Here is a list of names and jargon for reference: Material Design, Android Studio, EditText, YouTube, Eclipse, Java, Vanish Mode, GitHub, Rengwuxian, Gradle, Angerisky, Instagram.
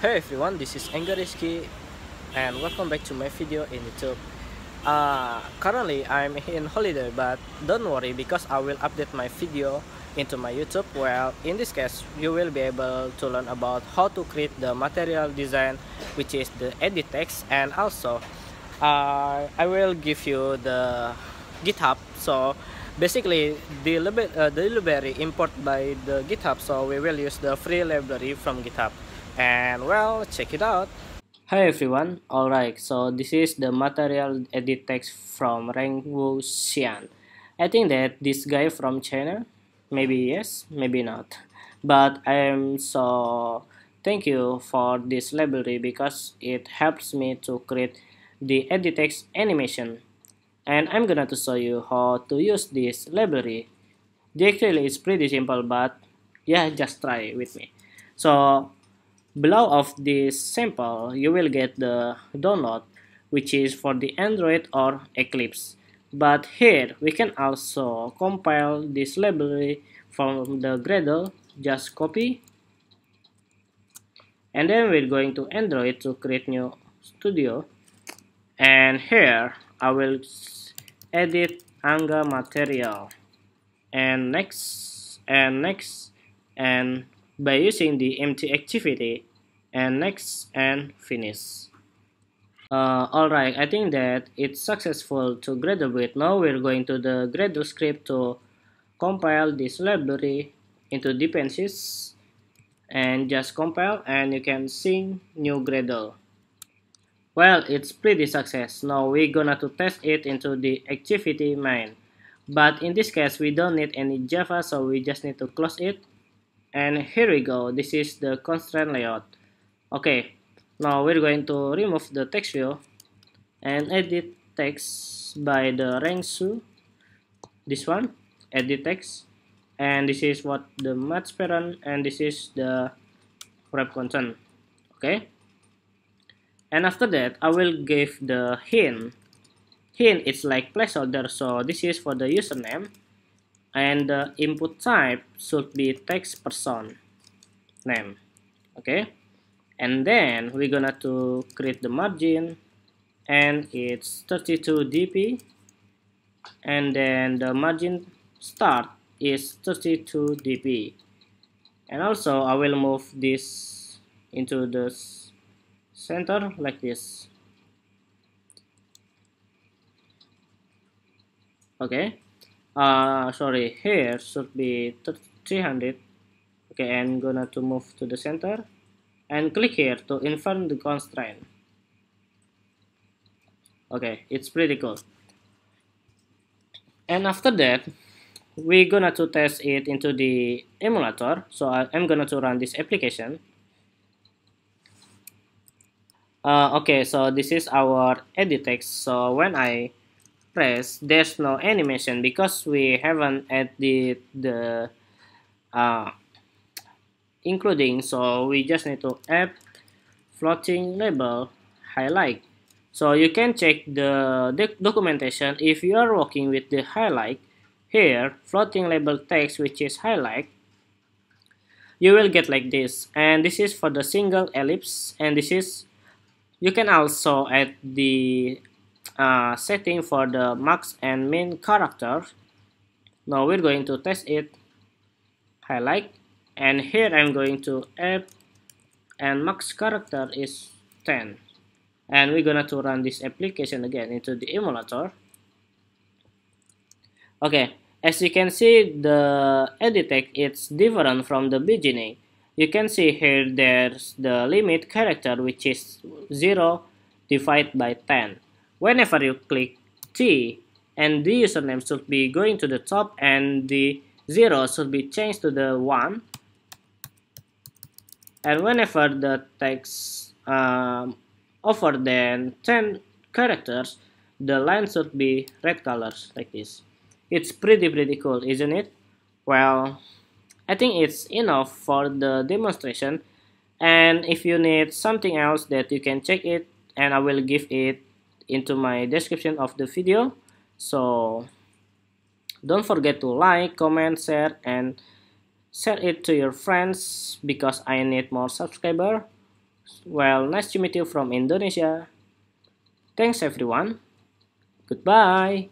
Hey everyone, this is Angerisky and welcome back to my video in YouTube. Currently I'm in holiday, but don't worry because I will update my video into my YouTube. Well, in this case you will be able to learn about how to create the material design, which is the edit text, and also I will give you the GitHub. So basically the library imported by the GitHub, so we will use the free library from GitHub. And well, check it out. Hi everyone. Alright, so this is the material edit text from Rengwuxian. I think that this guy from China, maybe yes, maybe not. But I am so thank you for this library because it helps me to create the edit text animation. And I'm gonna to show you how to use this library. Actually, it's pretty simple, but yeah, just try with me. So below of this sample, you will get the download, which is for the Android or Eclipse. But here, we can also compile this library from the Gradle. Just copy. And then we're going to Android to create new studio. And here, I will edit Anga material. And next, and next, and by using the empty activity, and next, and finish. Alright, I think that it's successful to graduate. Now we're going to the Gradle script to compile this library into dependencies, and just compile, and you can see new Gradle. Well, it's pretty success. Now we're gonna to test it into the activity main, but in this case we don't need any Java, so we just need to close it. And here we go, this is the constraint layout. Okay, now we're going to remove the text view and edit text by the Rengsu. This one, edit text. And this is what the match parent, and this is the wrap content. Okay. And after that, I will give the hint. Hint is like placeholder, so this is for the username. And the input type should be text person name. Okay, and then we're gonna to create the margin, and it's 32 dp, and then the margin start is 32 dp. And also I will move this into the center like this. Okay, sorry, here should be 300. Okay, and gonna to move to the center and click here to invert the constraint. Okay, it's pretty cool. And after that, we're gonna to test it into the emulator. So I'm gonna to run this application. Okay, so this is our edit text. So when I press, there's no animation because we haven't added the including, so we just need to add floating label highlight. So you can check the documentation if you are working with the highlight. Here, floating label text, which is highlight, you will get like this, and this is for the single ellipse. And this is, you can also add the setting for the max and min character. Now we're going to test it highlight, and here I'm going to add, and max character is 10. And we're gonna to run this application again into the emulator. Okay, as you can see, the edit text is different from the beginning. You can see here there's the limit character, which is 0 divided by 10. Whenever you click T, and the username should be going to the top, and the 0 should be changed to the 1. And whenever the text over than 10 characters, the line should be red colors like this. It's pretty cool, isn't it? Well, I think it's enough for the demonstration. And if you need something else that you can check it, and I will give it into my description of the video. So don't forget to like, comment, share, and share it to your friends because I need more subscribers. Well, nice to meet you from Indonesia. Thanks everyone. Goodbye.